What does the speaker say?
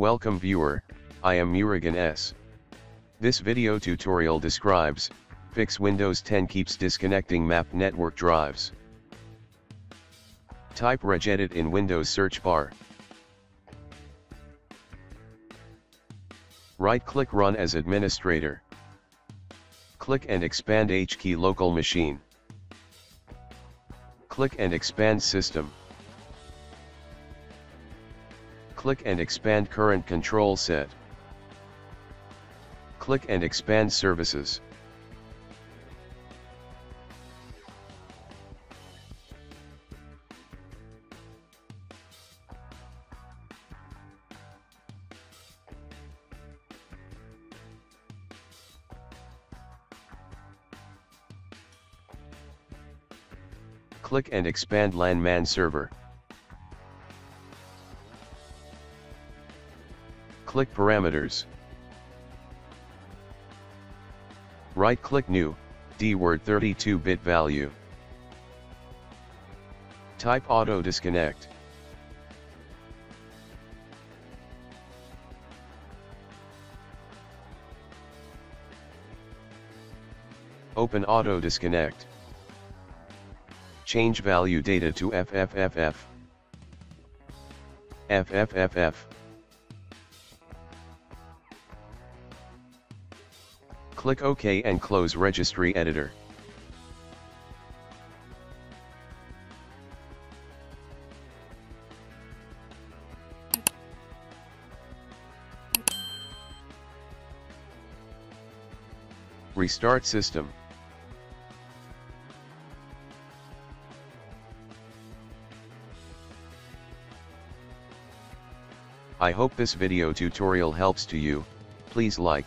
Welcome viewer, I am Murugan S. This video tutorial describes, fix Windows 10 keeps disconnecting map network drives. Type regedit in Windows search bar. Right-click Run as administrator. Click and expand HKEY local machine. Click and expand system. Click and expand current control set. Click and expand services. Click and expand LanMan Server. Click Parameters. Right-click New, DWORD 32-bit value. Type Auto Disconnect. Open Auto Disconnect. Change value data to FFFF. FFFF. Click OK and close Registry Editor. Restart system. I hope this video tutorial helps to you. Please like,